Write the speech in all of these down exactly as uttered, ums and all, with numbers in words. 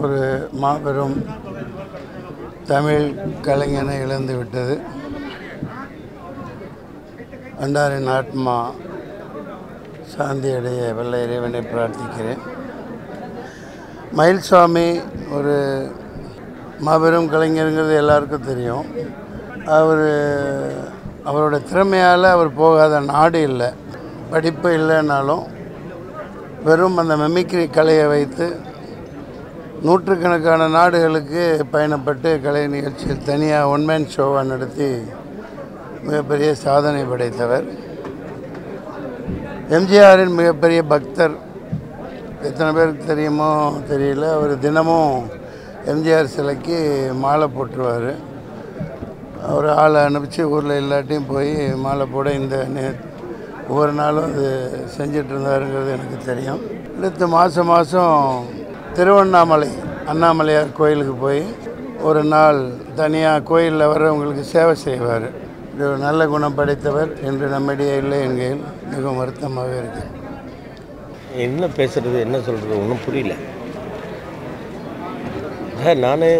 ஒரு மாபெரும் தமிழ் கலைஞனை இழந்துவிட்டது. அண்டாரின் ஆத்மா சாந்தியடைய வல்ல இறைவனை பிரார்த்திக்கிறேன். மயில்சாமி ஒரு மாபெரும் கலைஞருங்கிறது எல்லாருக்கும் தெரியும். அவர் அவரோட திறமையால் அவர் போகாத நாடு இல்லை. படிப்பு இல்லைன்னாலும் வெறும் அந்த மெமிக்ரி கலையை வைத்து நூற்றுக்கணக்கான நாடுகளுக்கு பயணப்பட்டு கலை நிகழ்ச்சியில் தனியாக ஒன்மேன் ஷோவாக நடத்தி மிகப்பெரிய சாதனை படைத்தவர். எம்ஜிஆரின் மிகப்பெரிய பக்தர். எத்தனை பேருக்கு தெரியுமோ தெரியல, அவர் தினமும் எம்ஜிஆர் சிலைக்கு மாலை போட்டுருவார். அவர் ஆளை அனுப்பிச்சு ஊரில் எல்லாட்டையும் போய் மாலை போட இந்த ஒவ்வொரு நாளும் அது செஞ்சிட்ருந்தாருங்கிறது எனக்கு தெரியும். அடுத்து மாதம் மாதம் திருவண்ணாமலை அண்ணாமலையார் கோயிலுக்கு போய் ஒரு நாள் தனியாக கோயிலில் வரவங்களுக்கு சேவை செய்வார். இது ஒரு நல்ல குணம் படைத்தவர். இன்று நம்மிடையே இல்லை என்கையில் மிகவும் வருத்தமாக இருக்கு. என்ன பேசுகிறது என்ன சொல்கிறது ஒன்றும் புரியல. நானே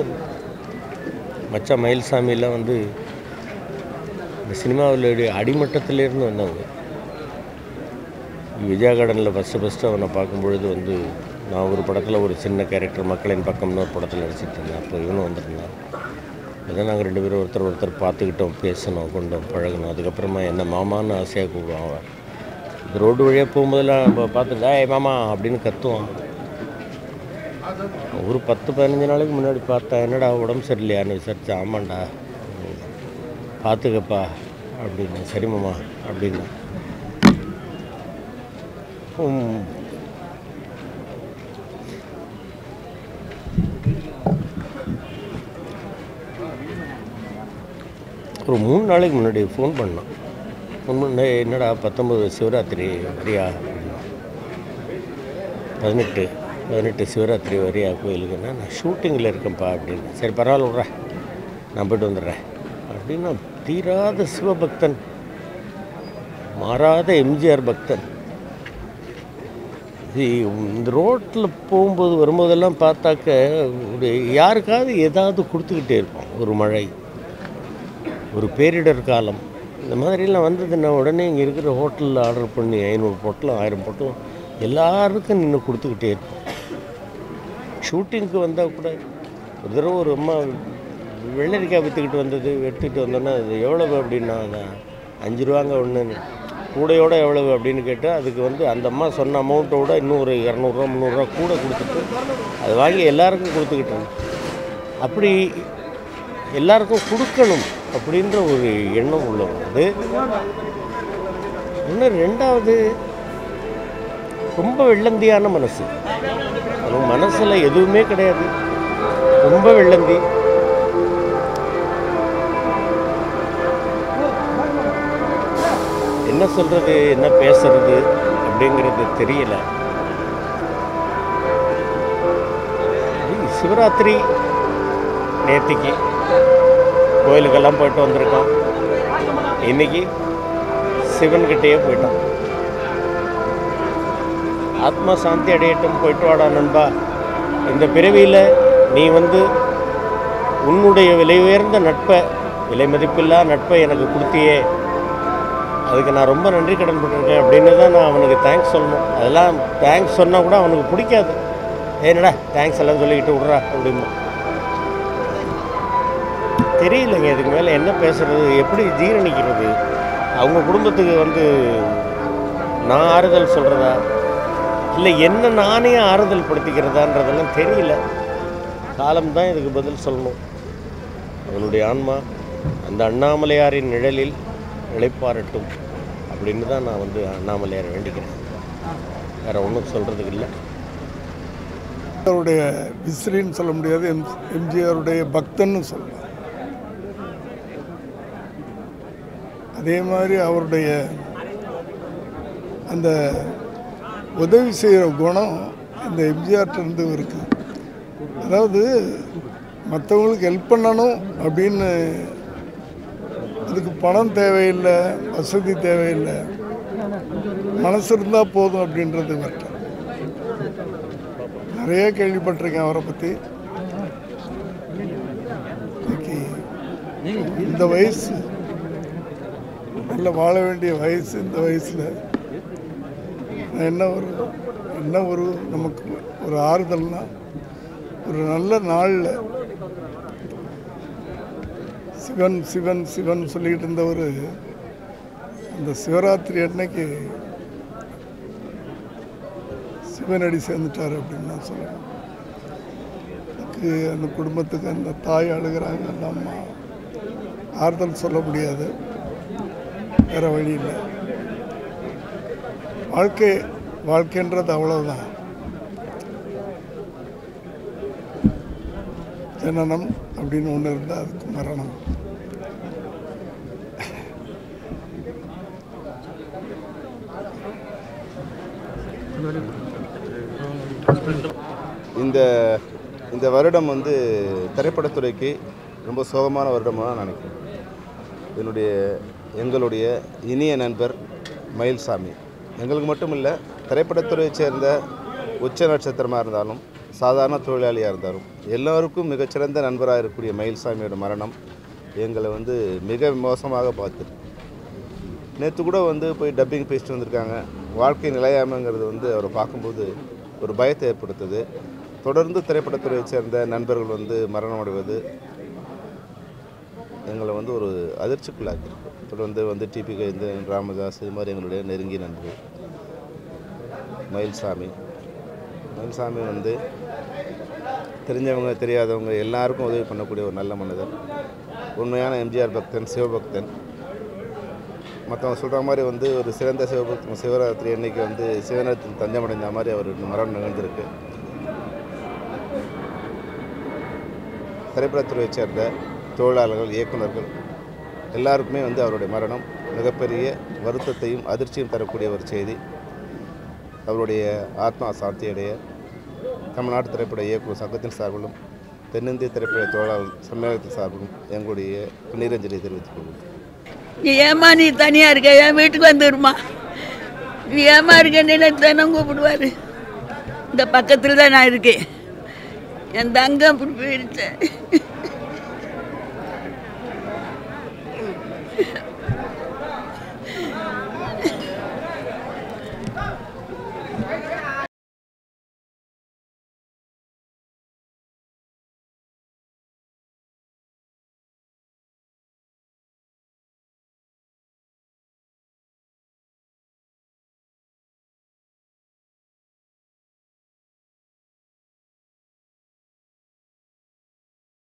மச்சா மயில்சாமியெல்லாம் வந்து இந்த சினிமாவிலுடைய அடிமட்டத்திலேருந்து வந்தவங்க. விஜயா கார்டனில் ஃபஸ்ட்டு ஃபஸ்ட்டு அவனை பார்க்கும்பொழுது வந்து நான் ஒரு படத்தில் ஒரு சின்ன கேரக்டர் மக்களின் பக்கம்னு ஒரு படத்தில் நடிச்சிட்டு இருந்தேன். அப்போ இவனும் வந்திருந்தான். அதான் நாங்கள் ரெண்டு பேரும் ஒருத்தர் ஒருத்தர் பார்த்துக்கிட்டோம், பேசணும், கொண்டோம், பழகணும். அதுக்கப்புறமா என்ன மாமான்னு ஆசையாக கூப்பிடுவான். ரோடு வழியாக போகும்போதெல்லாம் நம்ம பார்த்துட்டா ஏ மாமா அப்படின்னு கத்துவான். ஒரு பத்து பதினஞ்சு நாளைக்கு முன்னாடி பார்த்தா என்னடா உடம்பு சரியில்லையான்னு விசாரிச்சு, ஆமாண்டா பார்த்துக்கப்பா அப்படின்னு, சரி மாமா அப்படின்னா. ஒரு மூணு நாளைக்கு முன்னாடி ஃபோன் பண்ணான். ஃபோன் பண்ண என்னடா பத்தொம்பது சிவராத்திரி வரியா அப்படின்னா, பதினெட்டு பதினெட்டு சிவராத்திரி வரியா கோயிலுக்குன்னா, நான் ஷூட்டிங்கில் இருக்கேன்ப்பா அப்படின்னு. சரி பரவாயில்ல விட்றேன், நான் போய்ட்டு வந்துடுறேன் அப்படின்னா. தீராத சிவபக்தன், மாறாத எம்ஜிஆர் பக்தன். இந்த ரோட்டில் போகும்போது வரும்போதெல்லாம் பார்த்தாக்க ஒரு யாருக்காவது ஏதாவது கொடுத்துக்கிட்டே இருப்போம். ஒரு மழை, ஒரு பேரிடர் காலம், இந்த மாதிரிலாம் வந்ததுன்னா உடனே இங்கே இருக்கிற ஹோட்டலில் ஆர்டர் பண்ணி ஐநூறு பொட்டலும் ஆயிரம் பொட்டலும் எல்லாருக்கும் நின்று கொடுத்துக்கிட்டே இருப்போம். ஷூட்டிங்க்கு வந்தால் கூட ஒரு தடவை ஒரு அம்மா வெள்ளரிக்காய் விற்றுக்கிட்டு வந்தது, எடுத்துக்கிட்டு வந்தோன்னா அது எவ்வளவு அப்படின்னா அஞ்சு ரூபாங்க ஒன்றுன்னு, கூடையோடு எவ்வளவு அப்படின்னு கேட்டு அதுக்கு வந்து அந்த அம்மா சொன்ன அமௌண்ட்டை விட இன்னும் ஒரு இரநூறுவா முந்நூறுரூவா கூட கொடுத்துட்டு அது வாங்கி எல்லாருக்கும் கொடுத்துக்கிட்டாங்க. அப்படி எல்லாருக்கும் கொடுக்கணும் அப்படின்ற ஒரு எண்ணம் உள்ளவங்க. அது ஒன்று. ரெண்டாவது, ரொம்ப வெள்ளந்தியான மனசு. அது மனசில் எதுவுமே கிடையாது, ரொம்ப வெள்ளந்தி. என்ன சொல்கிறது என்ன பேசுறது அப்படிங்கிறது தெரியல. சிவராத்திரி நேத்திக்கு கோயிலுக்கெல்லாம் போய்ட்டு வந்திருக்கான். இன்றைக்கி சிவன்கிட்டேயே போயிட்டான். ஆத்மா சாந்தி அடையட்டும், போயிட்டு வாடா நண்பா. இந்த பிறவியில் நீ வந்து உன்னுடைய விலை உயர்ந்த நட்பை, விலை மதிப்பில்லா நட்பை எனக்கு கொடுத்தியே, அதுக்கு நான் ரொம்ப நன்றி கடன் பட்டிருக்கேன் அப்படின்னு தான் நான் அவனுக்கு தேங்க்ஸ் சொல்லணும். அதெல்லாம் தேங்க்ஸ் சொன்னால் கூட அவனுக்கு பிடிக்காது. ஏன்னடா தேங்க்ஸ் எல்லாம் சொல்லிக்கிட்டு விட்றா அப்படிமா. தெரியலைங்க இதுக்கு மேலே என்ன பேசுகிறது, எப்படி ஜீரணிக்கிறது. அவங்க குடும்பத்துக்கு வந்து நான் ஆறுதல் சொல்கிறதா இல்லை என்ன நானே ஆறுதல் படுத்திக்கிறதான்றதெல்லாம் தெரியல. காலம்தான் இதுக்கு பதில் சொல்லணும். அவனுடைய ஆன்மா அந்த அண்ணாமலையாரின் நிழலில் இழைப்பாரட்டும் அப்படின்னு தான் நான் வந்து அண்ணாமலையாரை வேண்டிக்கிறேன். வேறு ஒன்றும் சொல்கிறதுக்கு இல்லை. அவருடைய விசிறின்னு சொல்ல முடியாது, எம் எம்ஜிஆருடைய பக்தன்னு சொல்லலாம். அதே மாதிரி அவருடைய அந்த உதவி செய்கிற குணம் இந்த எம்ஜிஆர்டிருந்து இருக்குது. அதாவது மற்றவங்களுக்கு ஹெல்ப் பண்ணணும் அப்படின்னு, அதுக்கு பணம் தேவையில்லை, வசதி தேவையில்லை, மனசு இருந்தால் போதும் அப்படின்றது. நிறைய கேள்விப்பட்டிருக்கேன் அவரை பற்றி. இந்த வயசு நல்ல வாழ வேண்டிய வயசு. இந்த வயசில் என்ன ஒரு என்ன ஒரு நமக்கு ஒரு ஆறுதல்னா, ஒரு நல்ல நாளில் சிவன் சிவன் சிவன் சொல்லிக்கிட்டு இருந்த ஒரு இந்த சிவராத்திரி அன்னைக்கு சிவனடி சேர்ந்துட்டார் அப்படின்னு நான் சொல்லுவேன். எனக்கு அந்த குடும்பத்துக்கு அந்த தாய் அழுகிறாங்க, அந்த அம்மா ஆறுதல் சொல்ல முடியாது, வேறு வழி இல்லை. வாழ்க்கை வாழ்க்கைன்றது அவ்வளோதான். ஜனனம் அப்படின்னு ஒன்று இருந்தால் அதுக்கு மரணம். இந்த இந்த வருடம் வந்து திரைப்படத்துறைக்கு ரொம்ப சோகமான வருடமாக நான் நினைக்கிறேன். என்னுடைய எங்களுடைய இனிய நண்பர் மயில்சாமி, எங்களுக்கு மட்டும் இல்லை, திரைப்படத்துறையை சேர்ந்த உச்ச நட்சத்திரமாக இருந்தாலும் சாதாரண தொழிலாளியாக இருந்தாலும் எல்லோருக்கும் மிகச்சிறந்த நண்பராக இருக்கக்கூடிய மயில்சாமியோட மரணம் எங்களை வந்து மிக மோசமாக பார்த்துருக்கு. நேற்று கூட வந்து போய் டப்பிங் பேசிட்டு வந்திருக்காங்க. வாழ்க்கை நிலையாமைங்கிறது வந்து அவரை பார்க்கும்போது ஒரு பயத்தை ஏற்படுத்துது. தொடர்ந்து திரைப்படத்துறையை சேர்ந்த நண்பர்கள் வந்து மரணம் அடைவது எங்களை வந்து ஒரு அதிர்ச்சிக்குள்ளாக்கிருக்கு. தொடர்ந்து வந்து டிபி கைந்தன், ராமதாஸ், இது மாதிரி எங்களுடைய நெருங்கிய நண்பர்கள். மயில்சாமி மயில்சாமி வந்து தெரிஞ்சவங்க தெரியாதவங்க எல்லாருக்கும் உதவி பண்ணக்கூடிய ஒரு நல்ல மனிதர், உண்மையான எம்ஜிஆர் பக்தன், சிவபக்தன். மற்றவங்க சொல்கிற மாதிரி வந்து ஒரு சிறந்த சிவபக்தன். சிவராத்திரி அன்னைக்கு வந்து சிவராத்திரி தஞ்சமடைந்த மாதிரி அவர் மரணம் நிகழ்ந்திருக்கு. திரைப்படத்துறையை சேர்ந்த தொழிலாளர்கள், இயக்குநர்கள் எல்லாருக்குமே வந்து அவருடைய மரணம் மிகப்பெரிய வருத்தத்தையும் அதிர்ச்சியும் தரக்கூடிய ஒரு செய்தி. அவருடைய ஆத்மா சாந்தியடைய தமிழ்நாடு திரைப்பட இயக்குநர் சங்கத்தின் சார்பிலும் தென்னிந்திய திரைப்பட தொழிலாளர் சம்மேளனத்தின் சார்பிலும் எங்களுடைய நீரஞ்சலியை தெரிவித்துக் கொள்கிறோம். நீ ஏமா நீ தனியாக இருக்க, என் வீட்டுக்கு வந்துடுமா, நீ ஏமா இருக்கேன்னு தினம் கூப்பிடுவார். இந்த பக்கத்தில் தான் நான் இருக்கேன். என் தங்கம் இப்படி போயிடுச்சேன்.